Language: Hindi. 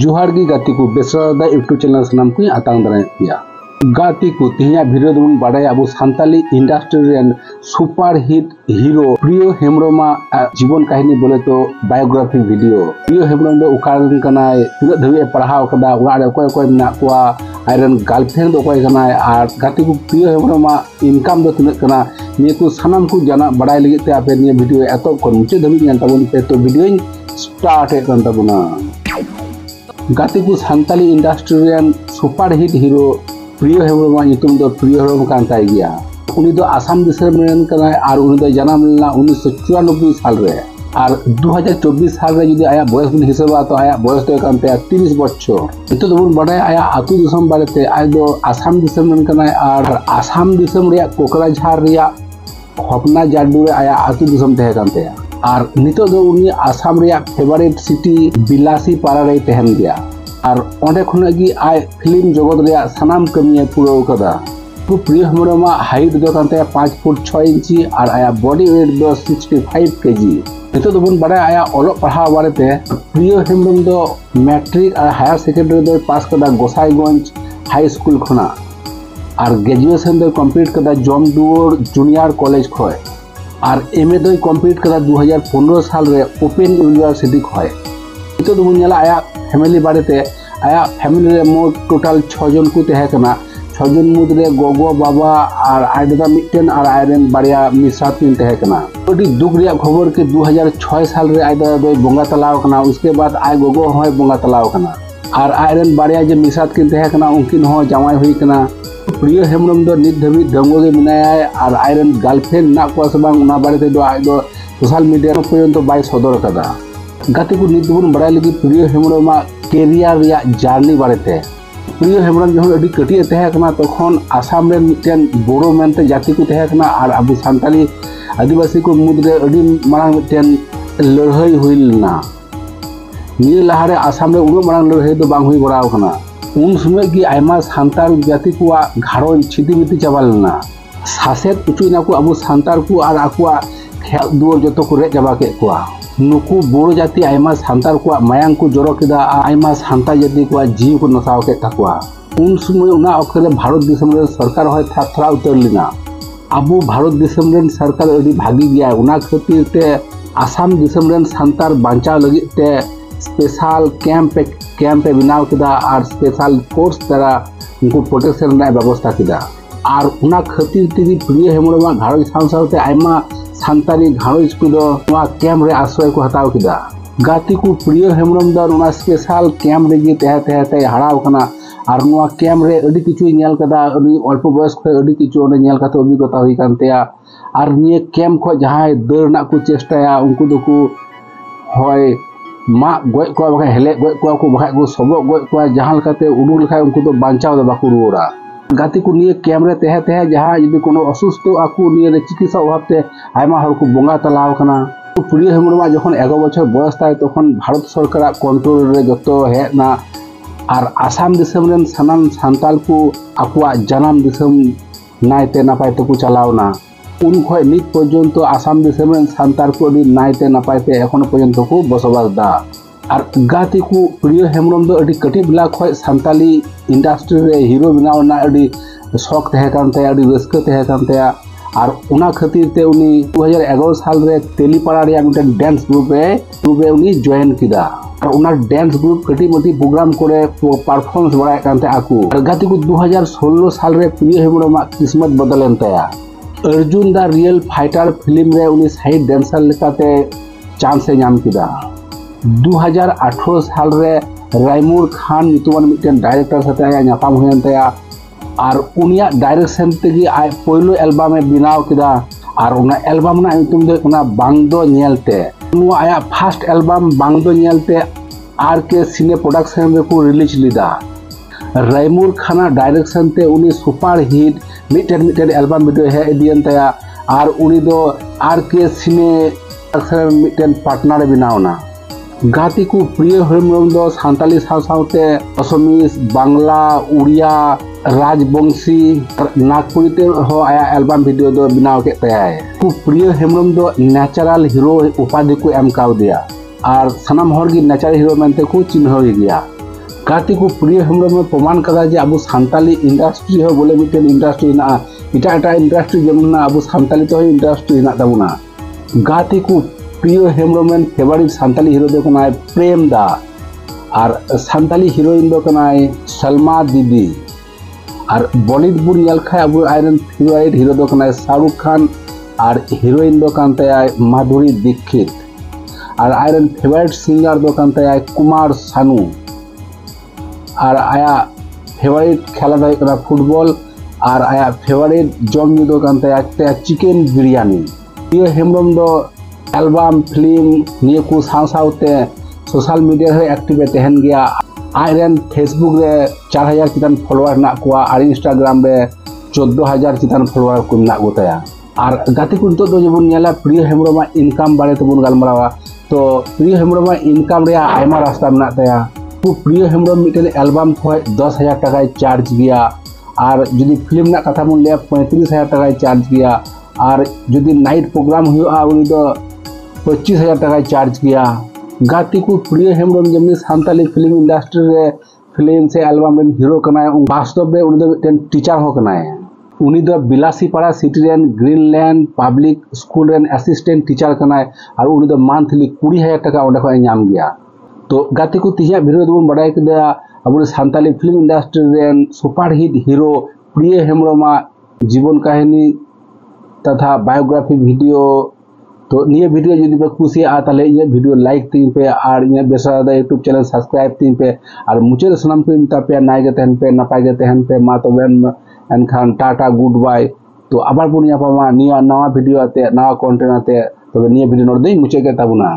जोहार गी गाती को बेसरा दादा यूट्यूब चैनल सामना को आतांग गाती को तेहना भिडियो दबन बाड़ा अब Santali industry super hit hero Priya Hembram जीवन कहानी बोले तो बायोग्राफी भिडियो प्रिय हेम्ब्रम दो तीन धाबी पढ़ाव अरन गर्लफ्रेंड और गाती को प्रिय हेम्ब्रम इनकम तीना को सामान को जाना बड़ा लगते पे भिडियो एतब को मुचाद धाबी पे तो भिडियो स्टार्ट गाती को Santali industry super hit hero Priya Hembram प्रिय हेम्ब्रम कान ताई गया उनी दो आसाम दिसम रेन कनाय और उनी दो जन्म लेना 1994 साल रे और 2024 साल रे जुदी आया बयस बन हिसाबा तो आया बयस तो कान ताया 30 बछर इतो दोन बड़ाय आया आतु दिसम बारेते आय दो आसाम दिसम रेन कनाय और आसाम दिसम रे कोकराझार रे हपना जाडू रे आया आतु दिसम तहे कान ताया और नितो दो उनी आसाम रे फेवरेट सिटी बिलासीपारा रे तहन गया और ओंडे खन गी आय फिल्म जगत रे सानाम कमिया पूरा कदा तो प्रिय हेम्ब्रम हाइट दो कांते 5 फुट 6 इंची और आया बॉडी वेट दो 65 केजी नितो दो बन बड़ा आया ओलो पढ़ा बारेते प्रिय हेम्ब्रम दो मैट्रिक और हायर सेकेंडरी दो पास कदा गोसाईगंज हाई स्कूल खना और ग्रेजुएशन दो कंप्लीट कदा जमडुर जूनियर कॉलेज खय और एम ए दो कम्प्लीट कदा 2015 साल रे ओपन यूनिवर्सिटी खय नितो दो बन आया फैमिली बारेते आया फैमिली रे मोट टोटल 6 जन को तहे कना 6 जन मुद्रे गोगो बाबा और आय दादा मिटन और आयरन बारिया मिसा तीन तहे कना ओडी दुख रिया खबर के 2006 साल रे आय दादा दो बोंगा तलाव कना उसके बाद आय गोगो होय बोंगा तलाव कना और आयरन बारिया जे मिसा तीन तहे कना उनकिन हो जामाय हुई कना प्रिय हेम्ब्रम दो नित धबी दंगो के मिनाया और आयरन गर्लफ्रेंड ना को सबंग उना बारेते दो आय दो सोशल मीडिया पर्यंत बाय सदर कदा गाती को नित बन बड़ा लगी प्रिय हेम्ब्रम कैरियर या जर्नी बारेते प्रिय हेम्ब्रम जहन अडी कटिये तहे कना तखन आसाम रे मिटन बोरो मेनते जाति को तहे कना और अब सानताली आदिवासी को मुद्रे अडी मारांग मिटन लड़ाई हुइलना नि लहारे आसाम रे उन मारांग लड़ाई दो बांग हुई बड़ाव कना उन समय की आयमा सानताल जाति को घारोन छितिमिति चाबा लेना सासेत उचुना को अब सानताल को और आकुआ खेल दुआर जतो को रेज चाबा के कुआ नुकु बोरो जाति आयमा सानताल को मायांग को जोरो किदा आयमा सानताल जाति को जीव को नसाव के तकुआ उन समय उना अखरे भारत देशम रे सरकार होय थाथरा उतर लेना अब भारत देशम रे सरकार अडी भागी गया उना खातिर ते आसाम देशम रे सानताल बांचा लगी ते स्पेशल कैंप पे बनाव किदा और स्पेशल फोर्स द्वारा उनको प्रोटेक्शन ना व्यवस्था किदा और उना खातिर ती प्रिय हेम्ब्रम घारोज सांसावते आयमा सानताली घारोज को दो कैंप रे आश्रय को हटाव किदा गाती को प्रिय हेम्ब्रम दर उना स्पेशल कैंप रे जी तह तह तय हराव कना और नुआ कैंप रे अडी किछु नेल कदा अडी अल्प बयस खय अडी किछु ने नेल कते अभिज्ञता होई कानतेया और निये कैंप ख जहाय दर ना को चेष्टाया उनको दोको होय मा गज को बखा हेले गज को बखा को सबो गज को जहां लकाते उडुल लखा उनको तो बांचाव दे बाकु रुरा गाती को निये कैमरे तहे तहे जहां यदि कोनो असुस्थ आकु निये चिकित्सा अभावते आयमा हर को बोंगा तलाव कना प्रिय हेम्ब्रम जखन 11 बछर बयस थाय तखन भारत सरकार कंट्रोल रे जतो हे ना और आसाम दिसम रेन सानाम सानताल को आकुआ जन्म दिसम नायते नापाय तो को चलावना उन खय नित पर्यंत आसाम दिसम रेन सानताल को नायते नापायते एखन पर्यंत को बसबास दा और गाती को प्रिय हेम्ब्रम दो अडी कटी बिला खय सानताली इंडस्ट्री रे हीरो बनावना अडी शौक तहे कानते अडी रस्क तहे कानते और उना खातिर ते उनी 2011 साल रे तेलीपाड़ा रे मिटन डांस ग्रुप रे उनी जॉइन किदा और उना डांस ग्रुप कटी मोटी प्रोग्राम करे परफॉर्मेंस बड़ा कानते आकु गाती को 2016 साल रे प्रिय हेम्ब्रम किस्मत बदलन तया Arjun the real fighter film रे उनी साइड डांसर लेकाते चांस ए नाम किदा 2018 साल रे राइमुर खान नितुवन मिटन डायरेक्टर साथे आया नापाम होयन तया और उनिया डायरेक्शन तेगी आय पहलो एल्बम में बनाव किदा और उना एल्बम ना तुम दे कोना बांगदो नेलते नु आया first album बांगदो नेलते R K cine production रे को रिलीज लिदा राइमुर खाना डायरेक्शन ते उनी सुपर हिट मिटन एल्बम भिडियो है एडियन तया और उनी दो आर के सिने अक्सर मिटन पार्टनर बनावना गाती को प्रिय हेम्ब्रम दो सानताली सावते असमिस बांग्ला उड़िया राजवंशी नागपुरी ते हो आया एल्बम भिडियो दो बनाव के तया है को प्रिय हेम्ब्रम दो नेचुरल हीरो उपाधि को एम काव दिया और सनम होर की नेचुरल हीरो मनते को चिन्ह हो गया काती को प्रिय हेम्रम प्रमाण कदा अब सानताली इंडस्ट्री है बोले मिट्टन इंडस्ट्री एटा इंडस्ट्री जमीन अब सानताली तो इंडस्ट्री हेना गाती को प्रिय हेम्रम फेवरेट सानताली हिरो प्रेम दा और सानताली हिरोइन सलमा देवी और बॉलीवुड अब आयरन फेवरेट हिरो शाहरुख खान और हिरोइन माधुरी दीक्षित और आयरन फेवरेट सिंगर दो कुमार सानू और आया फेवरेट खेला फुटबॉल और आया फेवरेट जमी दो चिकेन बिरियानी प्रिय हेम्रम दो एल्बम फिल्म निये को सावते सोशल मीडिया एक्टिवे तहन गया आयरन फेसबुक रे 4000 चितान फॉलोअर ना कोआ और इंस्टाग्राम रे 14000 चितान फॉलोअर को ना गोताया और गाती को तो जेबन नेला प्रिय हेम्रम इनकम बारे तबन गलमरावा तो प्रिय हेम्रम इनकम रे आयमा रास्ता ना तया तो प्रिय हेम्रम मिटन एल्बम खय 10000 टका चार्ज गया और जदि फिल्म ना कथा बन ले 35000 टका चार्ज गया और जदि नाइट प्रोग्राम हुआ उनी तो 25000 टका चार्ज गया। गाती को प्रिय हेम्रम जमनी सानताली फिल्म इंडस्ट्री रे फिल्म से एल्बम रेन हिरो कनाय वास्तव रे उनी दो मिटन टीचर हो कनाय उनी दो बिलासीपाड़ा सिटी रेन ग्रीनलैंड पब्लिक स्कूल रेन असिस्टेंट टीचर कनाय और उनी दो मंथली 20000 टका ओंडे खय नाम गया। तो गाती को तिया भिडियो दबन बड़ाय कदा अब सानताली फिल्म इंडस्ट्री रेन super hit hero Priya Hembram जीवन कहानी तथा बायोग्राफी वीडियो तो ये वीडियो जो पे कुसिया ताले ये वीडियो लाइक तीन पे और ये बेसरा दादा यूट्यूब चैनल सब्सक्राइब तीन पे और मुझे सनम पे मिता पे नाय गए तहन पे नपाय गए तहन पे मा तो बेन एन खान टाटा गुड बाय। तो आबार पुनिया पामा नया वीडियो आते नया कंटेंट आते तब तो ये वीडियो नोट दे मुझे के तबुना।